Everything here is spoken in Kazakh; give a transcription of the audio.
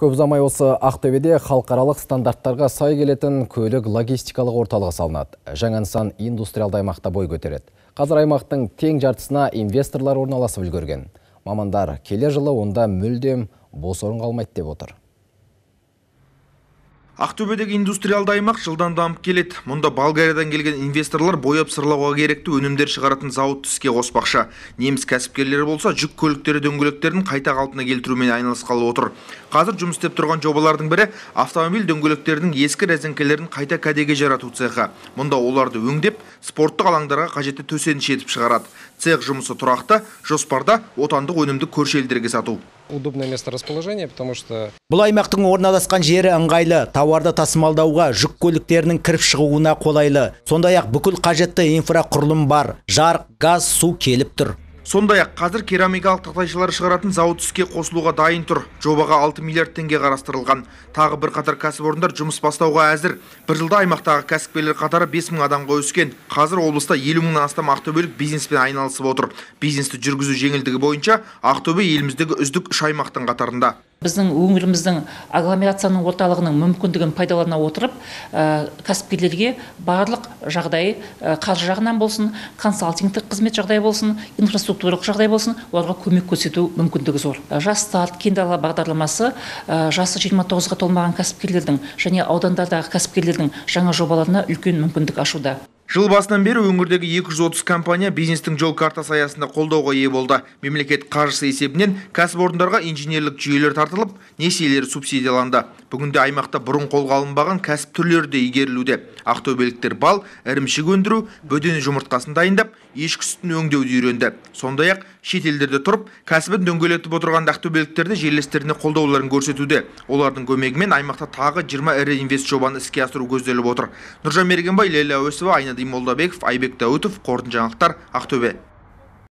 Көп ұзамай осы Ақтөбеде халықаралық стандарттарға сай келетін көлік логистикалық орталығы салынады. Жаңа нысан индустриалды аймақта бой көтереді. Қазір аймақтың тең жартысына инвесторлар орналасып үлгерген. Мамандар келер жылы онда мүлдем бос орын қалмайды деп отыр. Ақтөбедегі индустриалды аймақ жылдан дамып келеді. Мұнда Болгариядан келген инвесторлар бояп сырлауға керекті өнімдер шығаратын зауыт іске қоспақша. Неміс кәсіпкерлері болса, жүк көліктері дөңгелектерін қайта қалпына келтірумен айналысқалы отыр. Қазір жұмыс істеп тұрған жобалардың бірі автомобиль дөңгелектерінің ескі рәзіңкелерін қайта кәдеге жарату цехі. Мұнда оларды өңдеп, спорттық алаңдарға қажетті төсеніш етіп шығарады. Цех жұмысы тұрақты, жоспарда отандық өнімді көрші елдерге сату. Удобное место расположения, потому что... Бұл аймақтың орналасқан жері ыңғайлы, тауарды тасымалдауға, жүк көліктерінің кіріп шығуына қолайлы. Сондай-ақ бүкіл қажетті инфрақұрылым бар. Жарық, газ, су келіп тұр. Сондай-ақ қазір керамикалық тақтайшалар шығаратын зауыт іске қосылуға дайын тұр. Жобаға 6 миллиард теңге қарастырылған. Тағы бір қатар кәсіпорындар жұмыс бастауға әзір. Бір жылда аймақтағы кәсіпкерлер қатары 5 мың адамға өскен. Қазір облыста 50 мыңнан астам ақтөбелік бизнеспен айналысып отыр. Бизнесті жүргізу жеңілдігі бойынша Ақтөбе еліміздегі үздік үш аймақтың қатарында. Біздің өңіріміздің агломерацияның орталығының мүмкіндігін пайдалана отырып, кәсіпкерлерге барлық жағдай, қаржы жағынан болсын, консалтингтік қызмет жағдай болсын, инфраструктуралық жағдай болсын, оларға көмек көрсету мүмкіндігі зор. Жас старт кең дала бағдарламасы жасы 29-ға толмаған кәсіпкерлердің және аудандардағы кәсіпкерлердің жаңа жобаларына үлкен мүмкіндік ашуда. Жыл басынан бері өңірдегі 230 компания бизнестің жол картасы аясында қолдауға ие болды. Мемлекет қаржысы есебінен кәсіпорындарға инженерлік жүйелер тартылып, несиелер субсидияланды. Бүгінде аймақта бұрын қолға алынбаған кәсіп түрлері де игерілуде. Ақтөбеліктер бал, ірімшік өндіру, бөдене жұмыртқасын дайындап, ешкі сүтін өңдеуді үйренді. Сондай-ақ шетелдерде тұрып, кәсібін дөңгелетіп отырған ақтөбеліктерді жерлестеріне қолдауларын көрсетуде. Олардың көмегімен аймақта тағы 20 ірі инвест жобаны іске асыру көзделіп отыр. Нұржан Мергенбай, Лейла Өсева, Айнадин Молдабеков, Айбек Даутов, Қорытынды жаңалықтар, Ақтөбе.